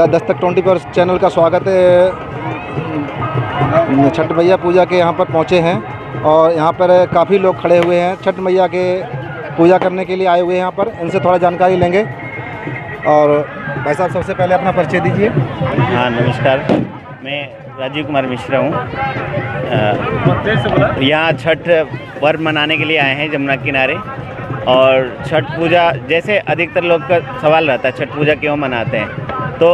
दस्तक 20 पर चैनल का स्वागत है। छठ मैया पूजा के यहाँ पर पहुँचे हैं और यहाँ पर काफ़ी लोग खड़े हुए हैं, छठ मैया के पूजा करने के लिए आए हुए हैं। यहाँ पर इनसे थोड़ा जानकारी लेंगे। और भाई साहब, सबसे पहले अपना परिचय दीजिए। हाँ, नमस्कार, मैं राजीव कुमार मिश्रा हूँ। यहाँ छठ पर्व मनाने के लिए आए हैं जमुना किनारे। और छठ पूजा, जैसे अधिकतर लोग का सवाल रहता है छठ पूजा क्यों मनाते हैं, तो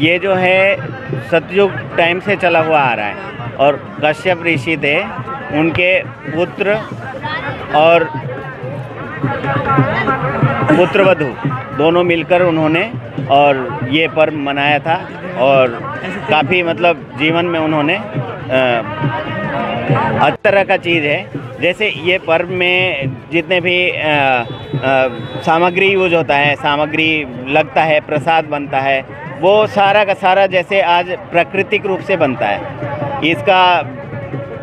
ये जो है सतयुग टाइम से चला हुआ आ रहा है। और कश्यप ऋषि थे, उनके पुत्र वधू दोनों मिलकर उन्होंने और ये पर्व मनाया था। और काफ़ी मतलब जीवन में उन्होंने हर तरह का चीज़ है, जैसे ये पर्व में जितने भी सामग्री यूज होता है, सामग्री लगता है, प्रसाद बनता है, वो सारा का सारा जैसे आज प्राकृतिक रूप से बनता है। इसका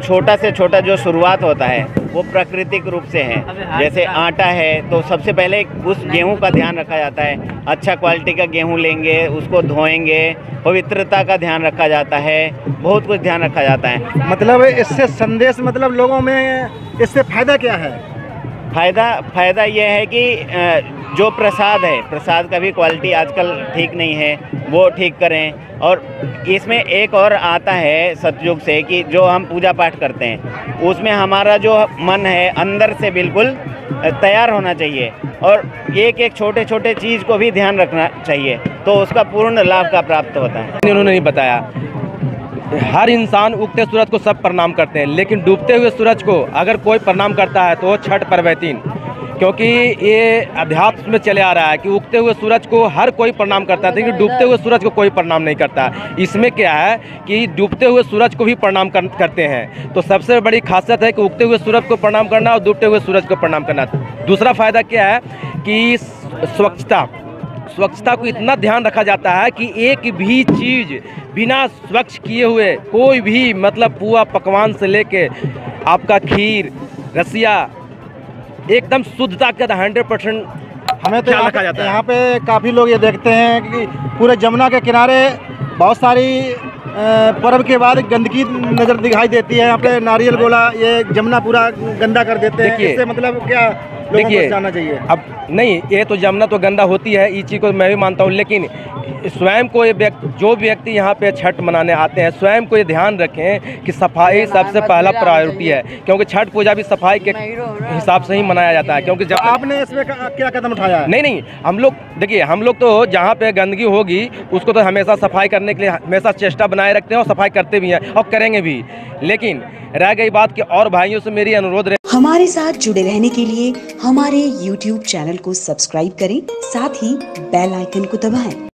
छोटा से छोटा जो शुरुआत होता है वो प्राकृतिक रूप से है। जैसे आटा है तो सबसे पहले उस गेहूं का ध्यान रखा जाता है। अच्छा क्वालिटी का गेहूं लेंगे, उसको धोएंगे, पवित्रता का ध्यान रखा जाता है, बहुत कुछ ध्यान रखा जाता है। मतलब इससे संदेश, मतलब लोगों में इससे फ़ायदा क्या है? फ़ायदा यह है कि जो प्रसाद है, प्रसाद का भी क्वालिटी आजकल ठीक नहीं है, वो ठीक करें। और इसमें एक और आता है सतयुग से कि जो हम पूजा पाठ करते हैं उसमें हमारा जो मन है अंदर से बिल्कुल तैयार होना चाहिए। और एक एक छोटे छोटे चीज़ को भी ध्यान रखना चाहिए, तो उसका पूर्ण लाभ का प्राप्त होता है। उन्होंने नहीं बताया, हर इंसान उगते सूरज को सब प्रणाम करते हैं, लेकिन डूबते हुए सूरज को अगर कोई प्रणाम करता है तो वो छठ पर्वतीन, क्योंकि ये अध्यात्म में चले आ रहा है कि उगते हुए सूरज को हर कोई प्रणाम करता है, लेकिन डूबते हुए सूरज को कोई प्रणाम नहीं करता। इसमें क्या है कि डूबते हुए सूरज को भी प्रणाम करते हैं, तो सबसे बड़ी खासियत है कि उगते हुए सूरज को प्रणाम करना और डूबते हुए सूरज को प्रणाम करना। दूसरा फायदा क्या है कि स्वच्छता को इतना ध्यान रखा जाता है कि एक भी चीज़ बिना स्वच्छ किए हुए कोई भी, मतलब पूरा पकवान से लेके आपका खीर रसिया एकदम शुद्धता के 100% हमें तो ध्यान रखा जाता है। यहाँ पे काफ़ी लोग ये देखते हैं कि पूरे जमुना के किनारे बहुत सारी पर्व के बाद गंदगी नज़र दिखाई देती है। यहाँ पे नारियल गोला, ये जमुना पूरा गंदा कर देते हैं। इससे मतलब क्या, देखिए जाना चाहिए अब नहीं, ये तो जमुना तो गंदा होती है, इस चीज़ को मैं भी मानता हूँ, लेकिन स्वयं को ये जो व्यक्ति यहाँ पे छठ मनाने आते हैं स्वयं को ये ध्यान रखें कि सफाई सबसे पहला प्रायोरिटी है, क्योंकि छठ पूजा भी सफाई के हिसाब से ही मनाया जाता है। क्योंकि जब आपने इसमें क्या कदम उठाया है? नहीं, हम लोग देखिए, हम लोग तो जहाँ पे गंदगी होगी उसको तो हमेशा सफाई करने के लिए हमेशा चेष्टा बनाए रखते हैं और सफाई करते भी हैं और करेंगे भी। लेकिन रह गई बात कि और भाइयों से मेरी अनुरोध है, हमारे साथ जुड़े रहने के लिए हमारे YouTube चैनल को सब्सक्राइब करें, साथ ही बेल आइकन को दबाएं।